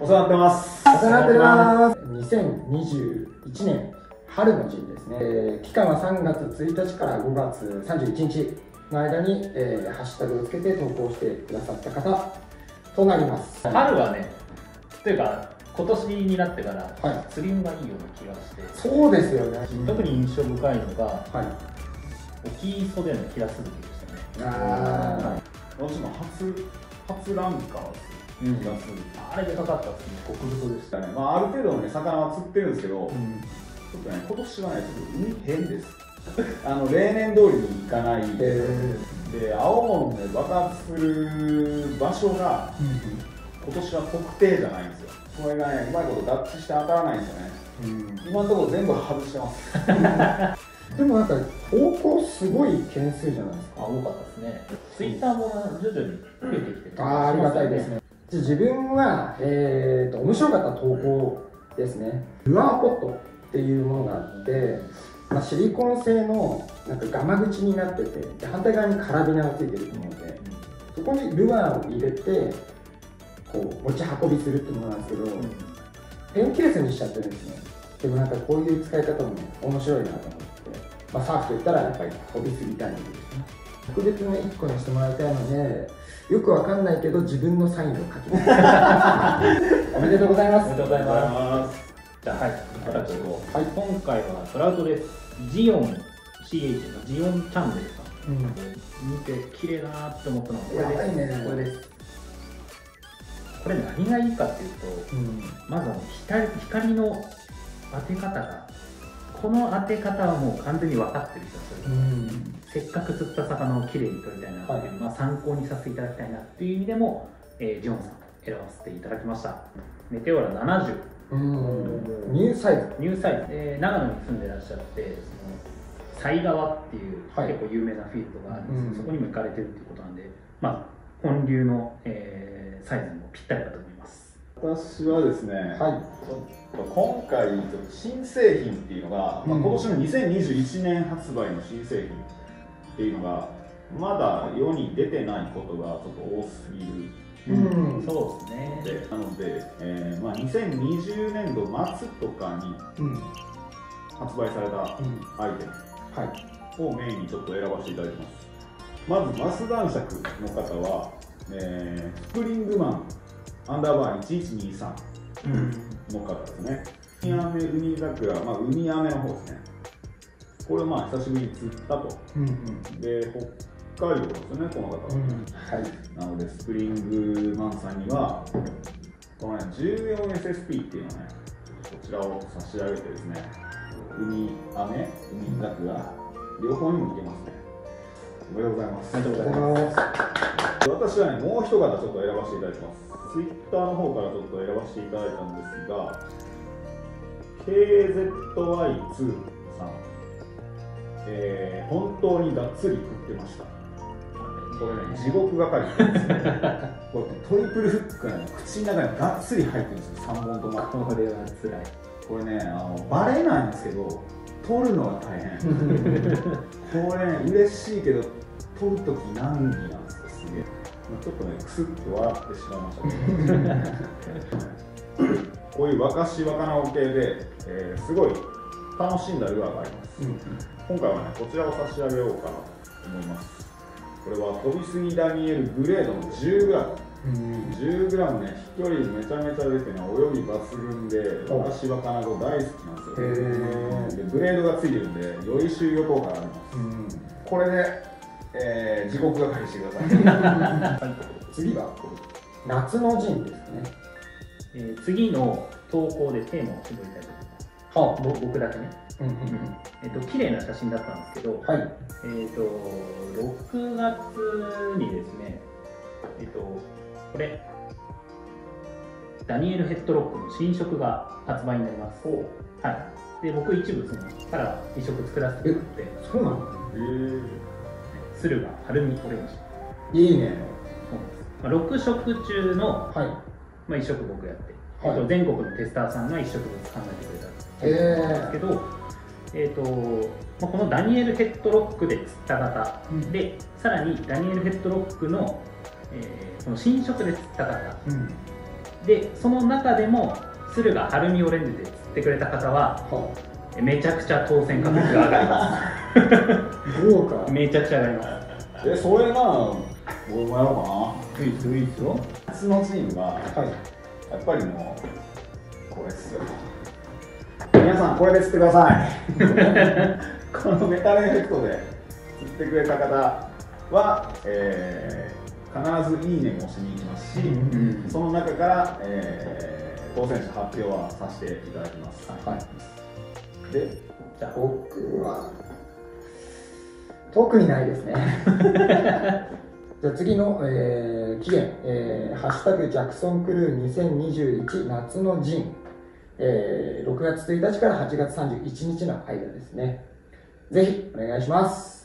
お世話になってます。2021年春の陣ですね。期間は3月1日から5月31日の間に、ハッシュタグをつけて投稿してくださった方となります。春はね、というか今年になってから、はい、釣り運がいいような気がして。そうですよね。特に印象深いのが、はい、沖袖のヒラスズキでしたね。ああ。私の初ランカー。あれでかかったですね。極太でしたね。まあある程度のね魚は釣ってるんですけど、ちょっとね今年はねちょっと海変です。例年通りに行かないで、青物で爆発する場所が今年は特定じゃないんですよ。これがねうまいこと合致して当たらないんですよね。今のところ全部外してます。でもなんか投稿すごい件数じゃないですか。多かったですね。ツイッターも徐々に増えてきて、ありがたいですね。自分は、面白かった投稿ですね。ルアーポットっていうものがあって、シリコン製のなんかガマ口になってて、反対側にカラビナがついてると思うので、そこにルアーを入れてこう持ち運びするっていうものなんですけど、ペンケースにしちゃってるんですね。でもなんかこういう使い方も、ね、面白いなと思って、サーフといったらやっぱり飛びすぎたいんですね。特別ね、1個にしてもらいたいので、よくわかんないけど自分のサインを書きます。おめでとうございます。おめでとうございます。じゃあ、はい、私を、はい、今回はトラウトです。ジオン CH のジオンチャンネルさん。見て綺麗だなって思ったのはこれです。やばいね、これです。これ何がいいかっていうと、まず光の当て方が。この当て方はもう完全に分かってる人です。せっかく釣った魚をきれいに取りたいなっていう、まあ参考にさせていただきたいなっていう意味でも、ジョンさん選ばせていただきました。メテオラ70、ニューサイズ、長野に住んでらっしゃって、その犀川っていう結構有名なフィールドがあるんですけど、そこにも行かれてるっていうことなんで、まあ本流の、サイズもぴったりだと思います。私はですね。はい。今回、新製品っていうのが、今年の2021年発売の新製品っていうのが、まだ世に出てないことがちょっと多すぎる、そうですね。なので、2020年度末とかに発売されたアイテムをメインにちょっと選ばせていただきます。まず、マス男爵の方は、スプリングマンアンダーバー1123。の方ですね。海桜、海飴の方ですね。これ久しぶりに釣ったと。で、北海道ですね、この方は。はい。なので、スプリングマンさんには、このね、14SSP っていうのね、こちらを差し上げてですね、海飴、海桜、両方にもいけますね。おめでとうございます。ありがとうございます。私はね、もう一方ちょっと選ばせていただきます。ツイッターの方からちょっと選ばせていただいたんですが、KZY2 さん、本当にがっつり食ってました。これね、地獄がかりなんですね。これトリプルフックがね、口の中にがっつり入ってるんですよ、3本とも。これはつらい。これね、バレないんですけど、取るのは大変。これね、嬉しいけど、取るとき難儀なんですよ、すげえ。ちょっとね、くすっと笑ってしまいましたけど、こういう若し若なお系で、すごい楽しんだルアーがあります。今回はね、こちらを差し上げようかなと思います。これは飛びすぎダニエルグレードの 10g。10g ね、飛距離めちゃめちゃ出てね、泳ぎ抜群で、若し若な子大好きなんですよ。で、ブレードがついてるんで、より収容効果があります。これで地獄係してください。次は夏の陣ですね。次の投稿でテーマを絞りたいと思います。僕だけね。綺麗な写真だったんですけど、6月にですね、これダニエルヘッドロックの新色が発売になります。はい。で僕一部から一色作らせてもらって。そうなの。鶴がハルミオレンジ。いいね。6色中の1色僕やって、全国のテスターさんが1色ずつ考えてくれたんですけど、このダニエルヘッドロックで釣った方で、さらにダニエルヘッドロックのこの新色で釣った方でその中でも駿河ハルミオレンジで釣ってくれた方は、めちゃくちゃ当選確率が上がります豪華めちゃくちゃ上がりますそれな俺もやろうかな。いいですよいいですよ。うちのチームは、はい、やっぱりもうこれですよ。皆さんこれで釣ってくださいこのメタルエフェクトで釣ってくれた方は、必ずいいねも押しに行きますし、うん、その中から、当選者発表はさせていただきます、はい、でじゃあ僕は特にないですねじゃあ次の、期限、ハッシュタグジャクソンクルー2021夏の陣、6月1日から8月31日の間ですね。ぜひお願いします。